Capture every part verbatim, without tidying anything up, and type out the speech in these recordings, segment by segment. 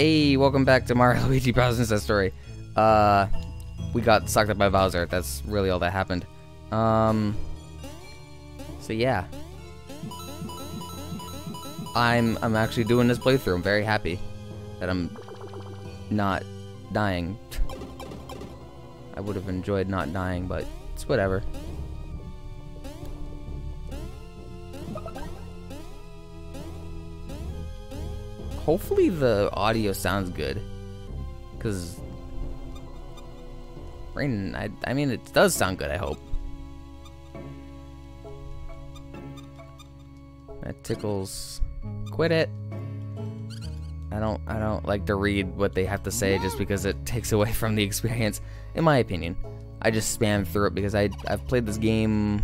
Hey, welcome back to Mario, Luigi, Bowser, and Sunshine Story. Uh, we got sucked up by Bowser. That's really all that happened. Um, so yeah. I'm, I'm actually doing this playthrough. I'm very happy that I'm not dying. I would have enjoyed not dying, but it's whatever. Hopefully the audio sounds good, because rain, I, I mean, it does sound good, I hope. That tickles. Quit it. I don't, I don't like to read what they have to say just because it takes away from the experience, in my opinion. I just spam through it because I, I've played this game,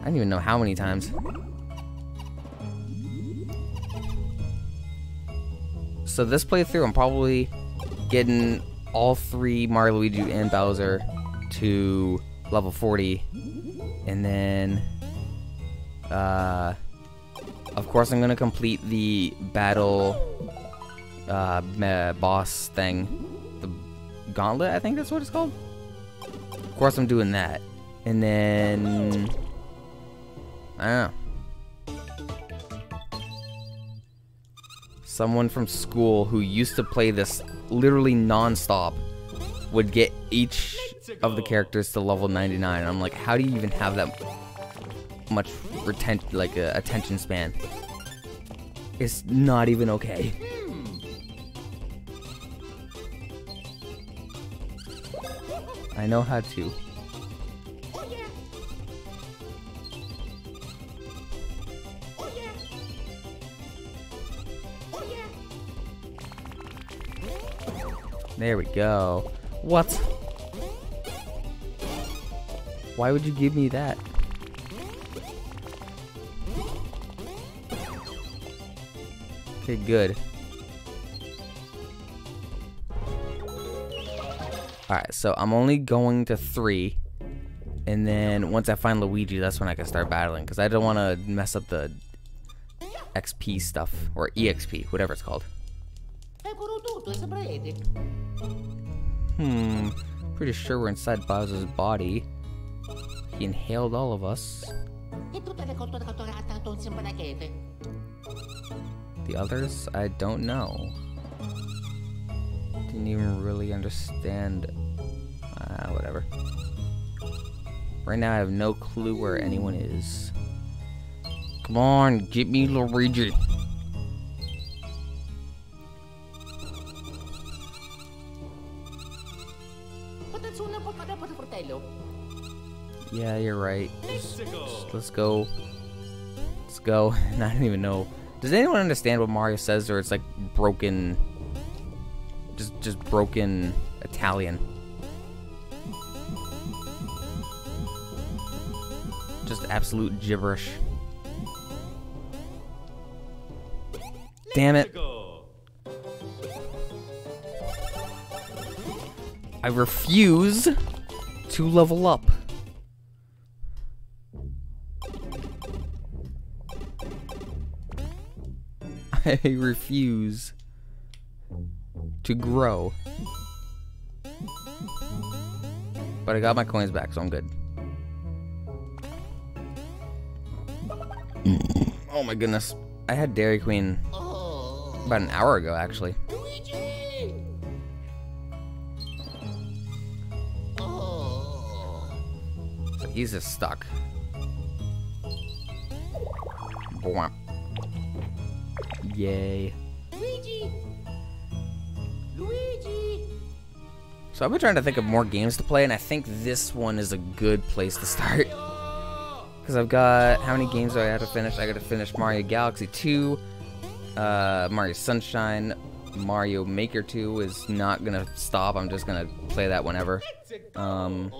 I don't even know how many times. So this playthrough, I'm probably getting all three Mario, Luigi, and Bowser to level forty, and then, uh, of course, I'm gonna complete the battle uh, boss thing, the gauntlet. I think that's what it's called. Of course, I'm doing that, and then I don't know. Someone from school who used to play this literally non-stop would get each of the characters to level ninety-nine. And I'm like, how do you even have that much retention, like uh, attention span? It's not even okay. I know how to. There we go. What? Why would you give me that? Okay, good. Alright, so I'm only going to three. And then once I find Luigi, that's when I can start battling. Because I don't want to mess up the X P stuff. Or E X P, whatever it's called. Hmm, pretty sure we're inside Bowser's body. He inhaled all of us. The others, I don't know. Didn't even really understand. Ah, whatever. Right now I have no clue where anyone is. Come on, get me Luigi. Yeah, you're right. Just, just, let's go. Let's go. And I don't even know. Does anyone understand what Mario says, or it's like broken, just just broken Italian? Just absolute gibberish. Damn it. I refuse to level up. I refuse to grow. But I got my coins back, so I'm good. Oh my goodness. I had Dairy Queen about an hour ago, actually. So he's just stuck. Bwomp. Yay. Luigi. Luigi. So I've been trying to think of more games to play, and I think this one is a good place to start. Because I've got, how many games do I have to finish? I got to finish Mario Galaxy two, uh, Mario Sunshine, Mario Maker two is not going to stop. I'm just going to play that whenever. Um,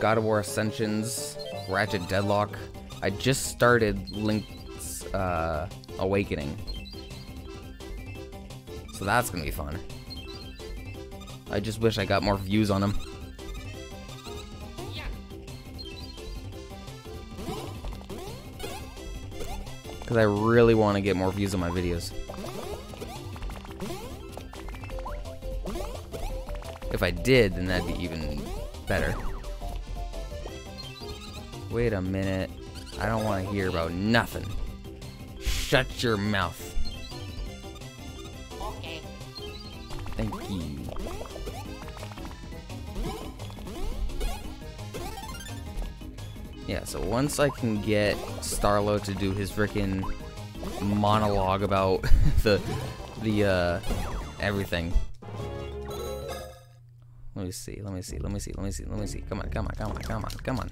God of War Ascensions, Ratchet Deadlock. I just started Link's uh, Awakening. So that's gonna be fun. I just wish I got more views on him. Yeah. Cause I really want to get more views on my videos. If I did, then that'd be even better. Wait a minute. I don't want to hear about nothing. Shut your mouth. Okay. Thank you. Yeah, so once I can get Starlo to do his frickin' monologue about the, the, uh, everything. Let me see, let me see, let me see, let me see, let me see. Come on, come on, come on, come on, come on.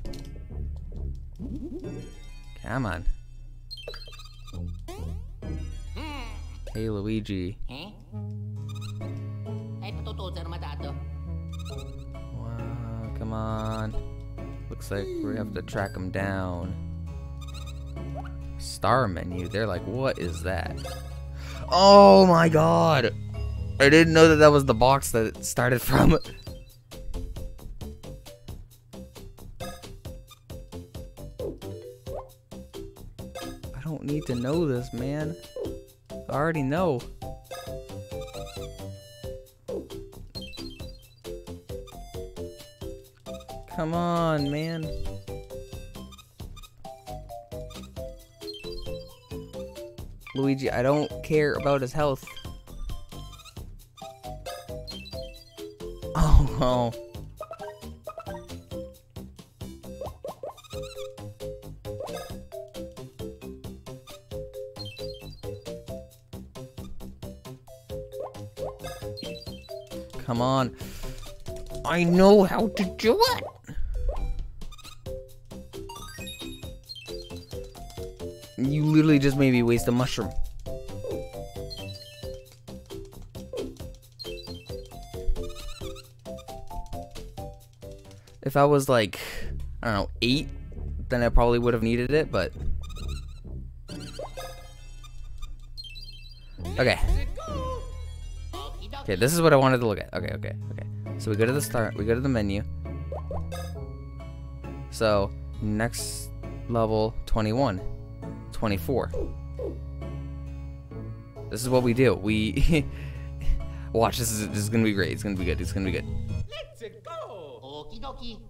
Come on. Hey, Luigi. Wow, come on. Looks like we have to track them down. Star menu. They're like, what is that? Oh my god! I didn't know that that was the box that it started from. I don't need to know this, man. I already know. Come on, man. Luigi, I don't care about his health. Oh, oh. Come on. I know how to do it. You literally just made me waste a mushroom. If I was like, I don't know, eight, then I probably would have needed it, but... Okay. Okay, this is what I wanted to look at. Okay, okay, okay. So we go to the start, we go to the menu. So, next level, twenty-one. twenty-four. This is what we do. We watch. This is, this is gonna be great. It's gonna be good. It's gonna be good. Let's it go. Okie dokie.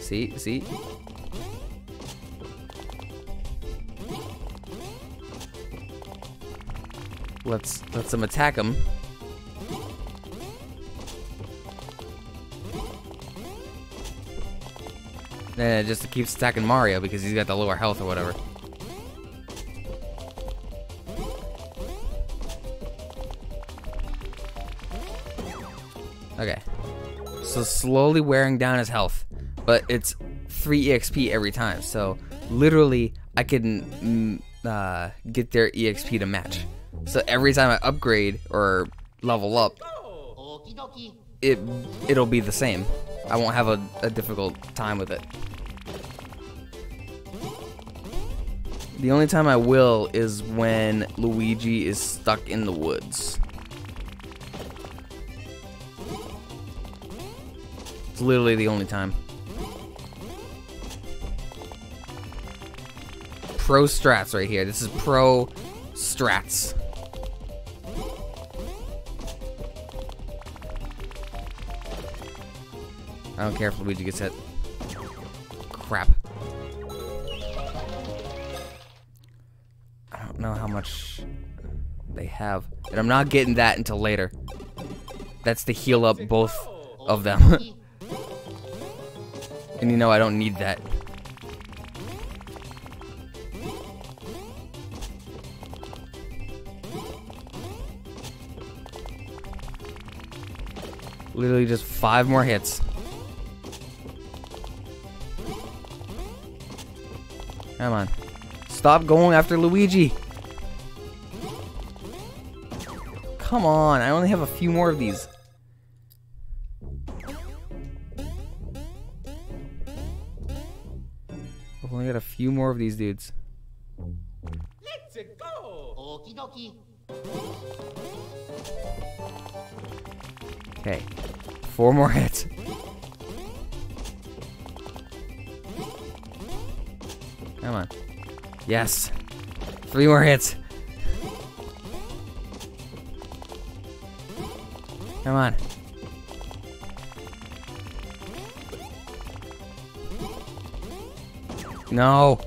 See, see. Let's let's them attack him. Then it just keeps attacking Mario because he's got the lower health or whatever. Okay. So slowly wearing down his health. But it's three E X P every time. So literally I can uh, get their E X P to match. So every time I upgrade or level up, it, it'll be the same. I won't have a, a difficult time with it. The only time I will is when Luigi is stuck in the woods. It's literally the only time. Pro strats right here. This is pro strats. I don't care if Luigi gets hit. Crap. I don't know how much they have. And I'm not getting that until later. That's to heal up both of them. And you know I don't need that. Literally just five more hits. Come on. Stop going after Luigi. Come on. I only have a few more of these. I've only got a few more of these dudes. Let's go. Okie dokie. Okay. Four more hits. Come on. Yes. Three more hits. Come on. No.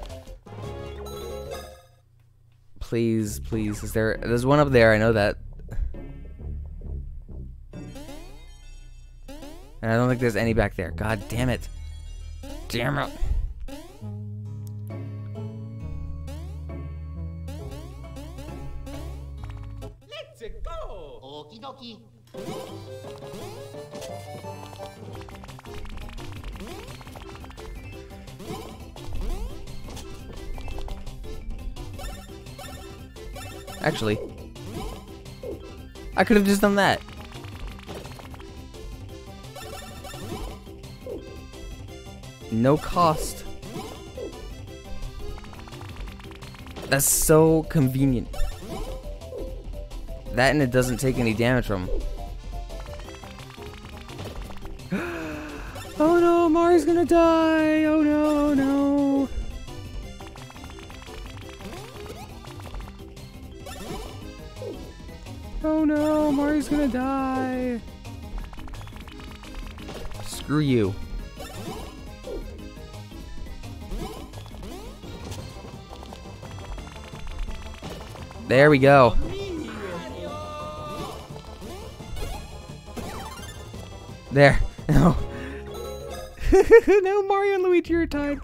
Please, please. Is there? There's one up there. I know that. And I don't think there's any back there. God damn it. Damn it. Let's go. Okie dokie. Actually, I could have just done that. No cost. That's so convenient. That and it doesn't take any damage from him. Oh no, Mario's gonna die! Oh no, no! Oh no, Mario's gonna die! Screw you. There we go. There. No. No, Mario and Luigi are tied.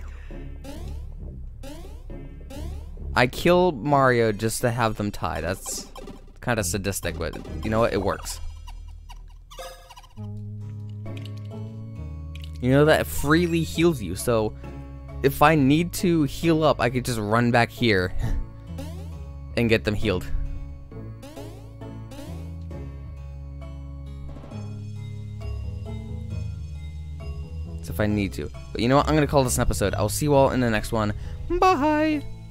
I killed Mario just to have them tie. That's kind of sadistic, but you know what? It works. You know that freely heals you, so if I need to heal up, I could just run back here and get them healed. If I need to. But you know what? I'm gonna call this an episode. I'll see you all in the next one. Bye!